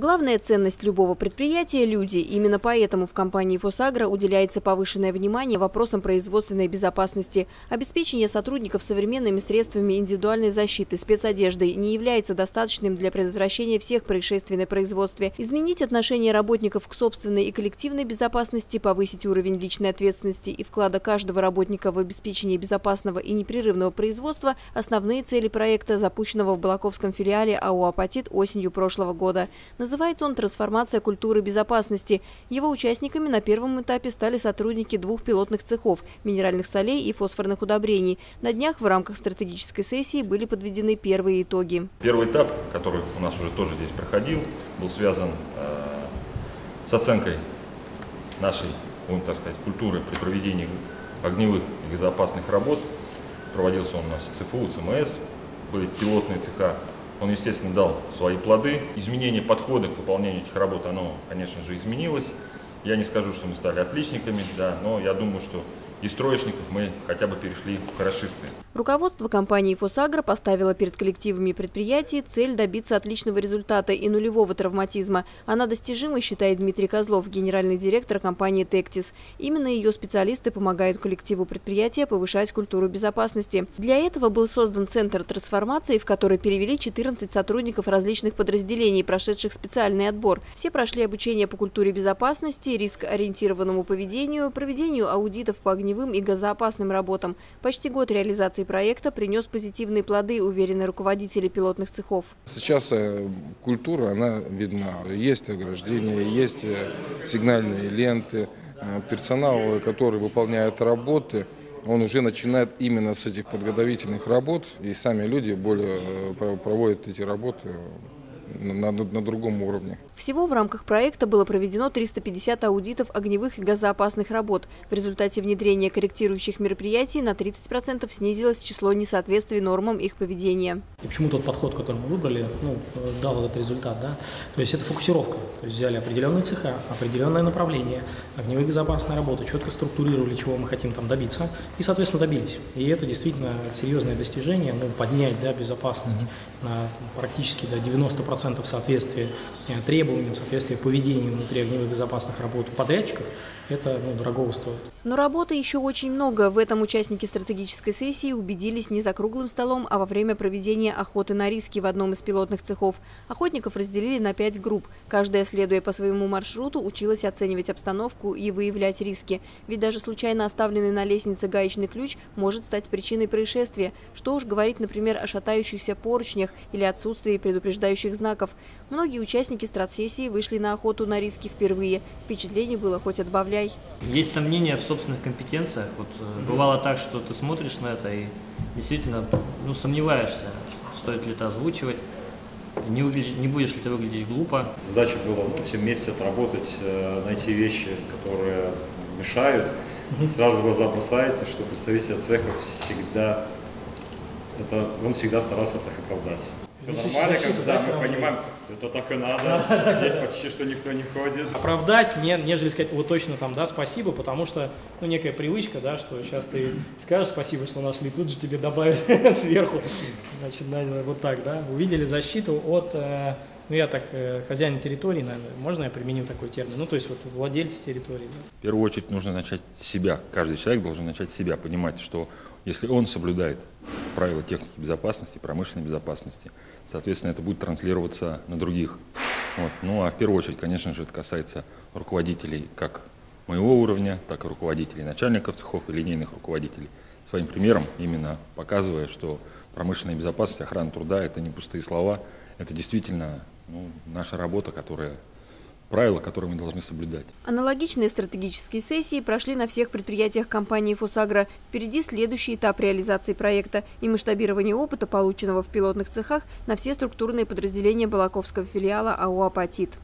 Главная ценность любого предприятия – люди. Именно поэтому в компании «ФосАгро» уделяется повышенное внимание вопросам производственной безопасности. Обеспечение сотрудников современными средствами индивидуальной защиты, спецодеждой не является достаточным для предотвращения всех происшествий на производстве. Изменить отношение работников к собственной и коллективной безопасности, повысить уровень личной ответственности и вклада каждого работника в обеспечение безопасного и непрерывного производства – основные цели проекта, запущенного в Балаковском филиале АО «Апатит» осенью прошлого года. Называется он «Трансформация культуры безопасности». Его участниками на первом этапе стали сотрудники двух пилотных цехов – минеральных солей и фосфорных удобрений. На днях в рамках стратегической сессии были подведены первые итоги. Первый этап, который у нас уже тоже здесь проходил, был связан с оценкой нашей, так сказать, культуры при проведении огневых и безопасных работ. Проводился он у нас в ЦФУ, ЦМС, были пилотные цеха. Он, естественно, дал свои плоды. Изменение подхода к выполнению этих работ, оно, конечно же, изменилось. Я не скажу, что мы стали отличниками, да, но я думаю, что из троечников мы хотя бы перешли в хорошисты. Руководство компании «ФосАгро» поставило перед коллективами предприятий цель добиться отличного результата и нулевого травматизма. Она достижима, считает Дмитрий Козлов, генеральный директор компании «Тектис». Именно ее специалисты помогают коллективу предприятия повышать культуру безопасности. Для этого был создан центр трансформации, в который перевели 14 сотрудников различных подразделений, прошедших специальный отбор. Все прошли обучение по культуре безопасности, рискоориентированному поведению, проведению аудитов по огневым и газоопасным работам. Почти год реализации проекта принес позитивные плоды, уверены руководители пилотных цехов. Сейчас культура, она видна. Есть ограждения, есть сигнальные ленты. Персонал, который выполняет работы, он уже начинает именно с этих подготовительных работ. И сами люди более проводят эти работы на другом уровне. Всего в рамках проекта было проведено 350 аудитов огневых и газоопасных работ. В результате внедрения корректирующих мероприятий на 30% снизилось число несоответствий нормам их поведения. И почему тот подход, который мы выбрали, дал вот этот результат, да? То есть это фокусировка. То есть взяли определенные цеха, определенное направление, огневые и газоопасные работы, четко структурировали, чего мы хотим там добиться, и, соответственно, добились. И это действительно серьезное достижение, поднять, да, безопасность на практически до 90%. В соответствии требованиям, в соответствии поведению внутри огневых безопасных работ подрядчиков, это дорого стоит. Но работы еще очень много. В этом участники стратегической сессии убедились не за круглым столом, а во время проведения охоты на риски в одном из пилотных цехов. Охотников разделили на 5 групп. Каждая, следуя по своему маршруту, училась оценивать обстановку и выявлять риски. Ведь даже случайно оставленный на лестнице гаечный ключ может стать причиной происшествия. Что уж говорить, например, о шатающихся поручнях или отсутствии предупреждающих знаков. Многие участники стратсессии вышли на охоту на риски впервые. Впечатлений было хоть отбавляй. Есть сомнения в собственных компетенциях. Бывало так, что ты смотришь на это и действительно сомневаешься, стоит ли это озвучивать, не будешь ли ты выглядеть глупо. Задача была все вместе отработать, найти вещи, которые мешают. Сразу в глаза бросается, что представитель цеха всегда, он всегда старался цех оправдать. Нормально, когда мы понимаем, это так и надо, здесь почти что никто не ходит. Оправдать, нежели сказать, точно спасибо, потому что, некая привычка, да, что сейчас ты скажешь спасибо, что нашли, тут же тебе добавят сверху, значит, да, увидели защиту от, я так, хозяин территории, наверное, можно я применю такой термин, то есть владелец территории. Да. В первую очередь нужно начать с себя, каждый человек должен начать с себя, понимать, что если он соблюдает правила техники безопасности, промышленной безопасности, соответственно, это будет транслироваться на других. А в первую очередь, конечно же, это касается руководителей как моего уровня, так и руководителей начальников цехов и линейных руководителей. Своим примером именно показывая, что промышленная безопасность, охрана труда – это не пустые слова, это действительно наша работа, которая… правила, которые мы должны соблюдать. Аналогичные стратегические сессии прошли на всех предприятиях компании «ФосАгро». Впереди следующий этап реализации проекта и масштабирование опыта, полученного в пилотных цехах, на все структурные подразделения Балаковского филиала АО «Апатит».